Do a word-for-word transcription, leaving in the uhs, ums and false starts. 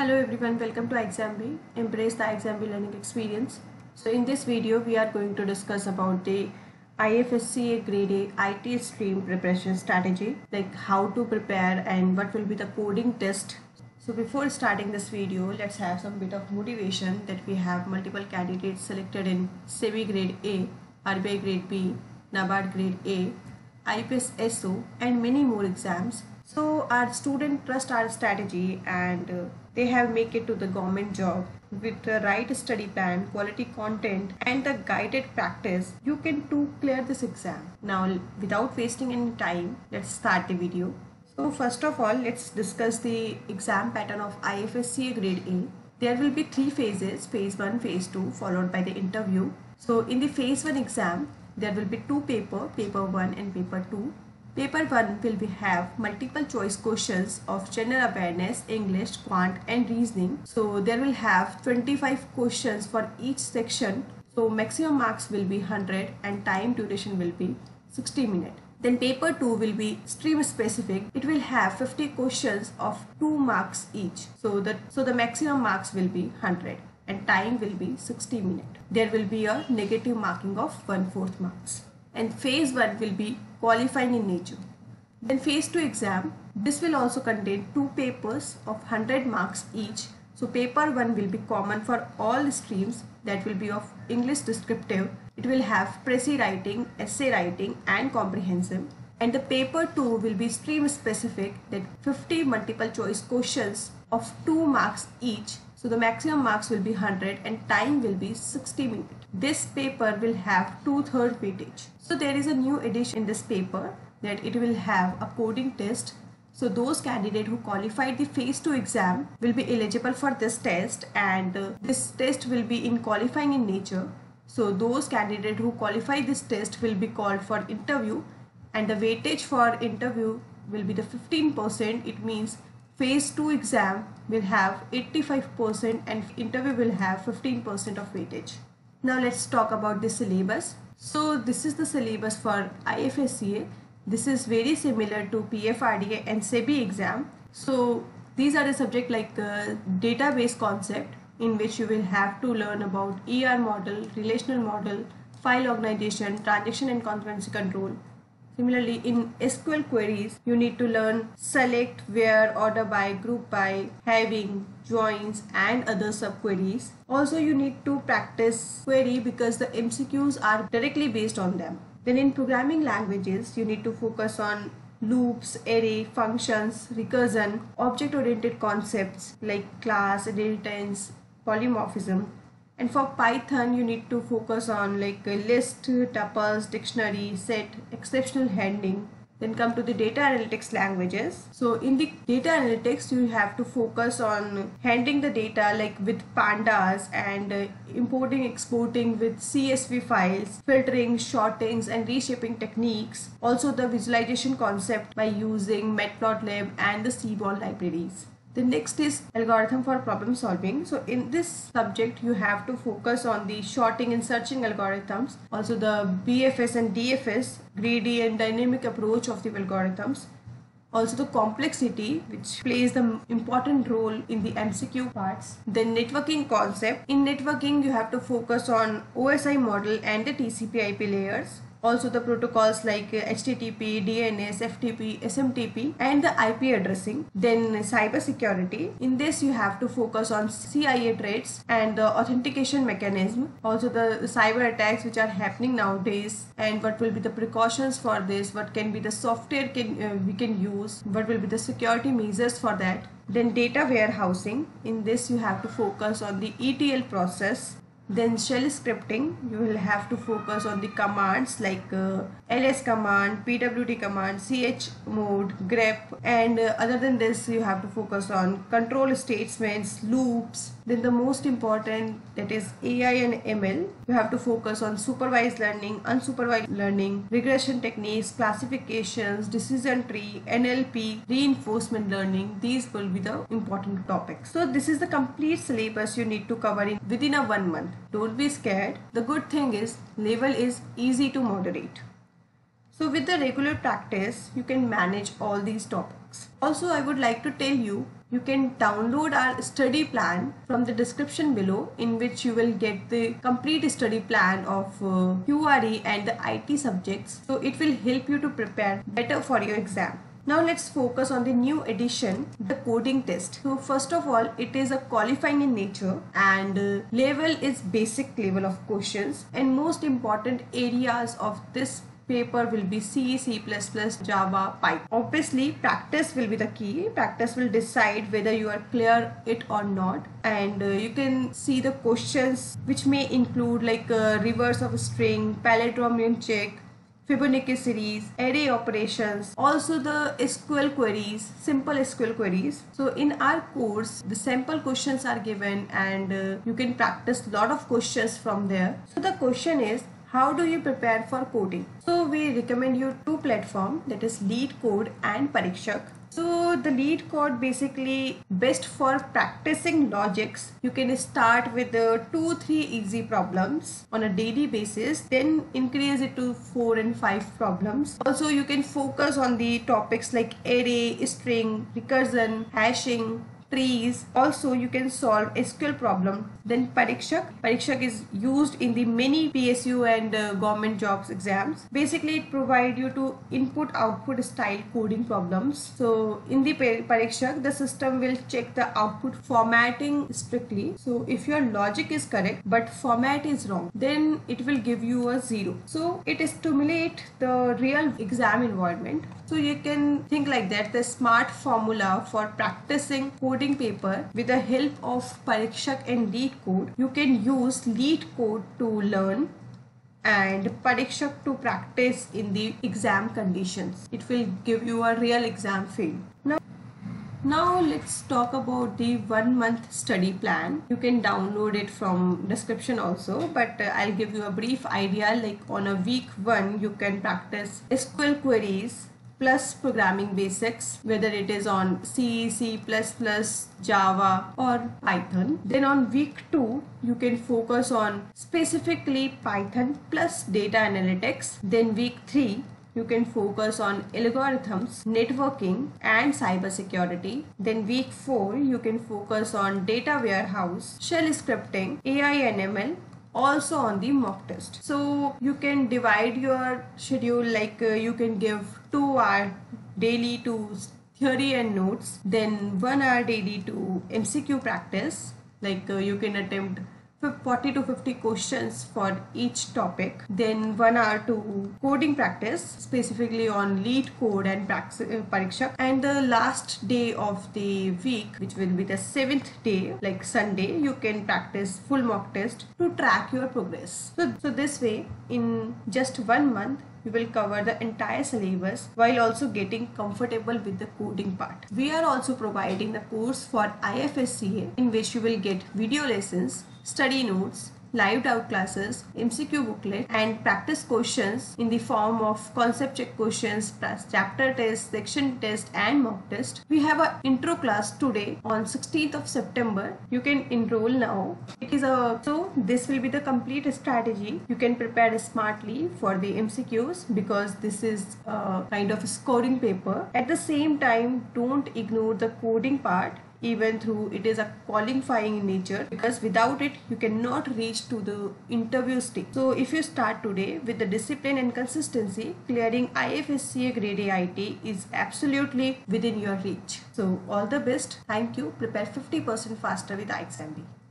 Hello everyone, welcome to ixamBee. Embrace the ixamBee learning experience. So in this video we are going to discuss about the I F S C A grade A I T stream preparation strategy, like how to prepare and what will be the coding test. So before starting this video, let's have some bit of motivation that we have multiple candidates selected in SEBI grade A, R B I grade B, NABARD grade A, I P S S O and many more exams. So our student trust our strategy and uh, they have make it to the government job. With the right study plan, quality content and the guided practice, you can too clear this exam. Now without wasting any time, let's start the video. So first of all, let's discuss the exam pattern of I F S C A grade A. There will be three phases, phase one, phase two, followed by the interview. So in the phase one exam, there will be two paper, paper one and paper two. Paper one will be have multiple choice questions of general awareness, English, quant and reasoning. So there will have twenty-five questions for each section. So maximum marks will be one hundred and time duration will be sixty minutes. Then paper two will be stream specific. It will have fifty questions of two marks each. So the, so the maximum marks will be one hundred and time will be sixty minutes. There will be a negative marking of one fourth marks. And phase one will be qualifying in nature. Then phase two exam, this will also contain two papers of one hundred marks each. So paper one will be common for all streams, that will be of English descriptive. It will have précis writing, essay writing and comprehensive. And the paper two will be stream specific, that fifty multiple choice questions of two marks each. So the maximum marks will be one hundred and time will be sixty minutes. This paper will have two-thirds weightage. So there is a new addition in this paper that it will have a coding test. So those candidates who qualified the phase two exam will be eligible for this test, and uh, this test will be in qualifying in nature. So those candidates who qualify this test will be called for interview, and the weightage for interview will be the fifteen percent. It means phase two exam will have eighty-five percent and interview will have fifteen percent of weightage. Now let's talk about the syllabus. So this is the syllabus for I F S C A. This is very similar to P F R D A and SEBI exam. So these are the subject like uh, database concept, in which you will have to learn about E R model, relational model, file organization, transaction and concurrency control. Similarly, in S Q L queries, you need to learn select, where, order by, group by, having, joins and other subqueries. Also, you need to practice query because the M C Qs are directly based on them. Then in programming languages, you need to focus on loops, array, functions, recursion, object-oriented concepts like class, inheritance, polymorphism. And for Python, you need to focus on like a list, tuples, dictionary, set, exceptional handling. Then come to the data analytics languages. So in the data analytics, you have to focus on handling the data like with pandas and uh, importing, exporting with C S V files, filtering, shortings and reshaping techniques. Also the visualization concept by using Matplotlib and the Seaborn libraries. The next is algorithm for problem solving. So in this subject, you have to focus on the sorting and searching algorithms, also the B F S and D F S, greedy and dynamic approach of the algorithms, also the complexity, which plays the important role in the M C Q parts. Then networking concept. In networking, you have to focus on O S I model and the T C P I P layers. Also the protocols like H T T P, D N S, F T P, S M T P and the I P addressing. Then cyber security. In this you have to focus on C I A threats and the authentication mechanism. Also the cyber attacks which are happening nowadays and what will be the precautions for this, what can be the software can, uh, we can use, what will be the security measures for that. Then data warehousing. In this you have to focus on the E T L process. Then shell scripting, you will have to focus on the commands like uh, L S command, P W D command, chmod, grep, and uh, other than this you have to focus on control statements, loops. Then the most important, that is A I and M L. You have to focus on supervised learning, unsupervised learning, regression techniques, classifications, decision tree, N L P, reinforcement learning. These will be the important topics. So this is the complete syllabus you need to cover in within a one month. Don't be scared. The good thing is level is easy to moderate. So with the regular practice, you can manage all these topics. Also, I would like to tell you You can download our study plan from the description below, in which you will get the complete study plan of uh, Q R E and the I T subjects. So it will help you to prepare better for your exam. Now let's focus on the new addition, the coding test. So first of all, it is a qualifying in nature, and uh, level is basic level of questions, and most important areas of this paper will be C, C plus plus, Java, Python. Obviously, practice will be the key. Practice will decide whether you are clear it or not. And uh, you can see the questions which may include like uh, reverse of a string, palindromic check, Fibonacci series, array operations, also the S Q L queries, simple S Q L queries. So in our course, the sample questions are given, and uh, you can practice a lot of questions from there. So the question is, how do you prepare for coding? So we recommend you two platforms, that is LeetCode and Parikshak. So the LeetCode basically best for practicing logics. You can start with the two, three easy problems on a daily basis, then increase it to four and five problems. Also, you can focus on the topics like array, string, recursion, hashing, trees. Also, you can solve S Q L problem. Then Parikshak. Parikshak is used in the many P S U and uh, government jobs exams. Basically, it provides you to input output style coding problems. So in the Parikshak, the system will check the output formatting strictly. So if your logic is correct but format is wrong, then it will give you a zero. So it stimulates the real exam environment. So you can think like that, the smart formula for practicing coding paper. With the help of Parikshak and LeetCode, you can use LeetCode to learn and Parikshak to practice in the exam conditions. It will give you a real exam feel. Now, now let's talk about the one month study plan. You can download it from description also, but uh, I'll give you a brief idea. Like on a week one, you can practice S Q L queries plus programming basics, whether it is on C, C plus plus, Java or Python. Then on week two, you can focus on specifically Python plus data analytics. Then week three, you can focus on algorithms, networking and cybersecurity. Then week four, you can focus on data warehouse, shell scripting, A I and M L. Also on the mock test. So you can divide your schedule, like uh, you can give two hour daily to theory and notes, then one hour daily to M C Q practice, like uh, you can attempt forty to fifty questions for each topic, then one hour to coding practice specifically on LeetCode and Parikshak, and the last day of the week, which will be the seventh day, like Sunday, you can practice full mock test to track your progress. So, so this way, in just one month, you will cover the entire syllabus while also getting comfortable with the coding part. We are also providing the course for I F S C A, in which you will get video lessons, study notes, live doubt classes, M C Q booklet and practice questions in the form of concept check questions, chapter test, section test and mock test. We have an intro class today on sixteenth of September. You can enroll now. It is a so this will be the complete strategy. You can prepare smartly for the M C Qs because this is a kind of a scoring paper. At the same time, don't ignore the coding part, even though it is a qualifying in nature, because without it you cannot reach to the interview stage. So if you start today with the discipline and consistency, clearing I F S C A grade A I T is absolutely within your reach. So all the best. Thank you. Prepare fifty percent faster with ixamBee.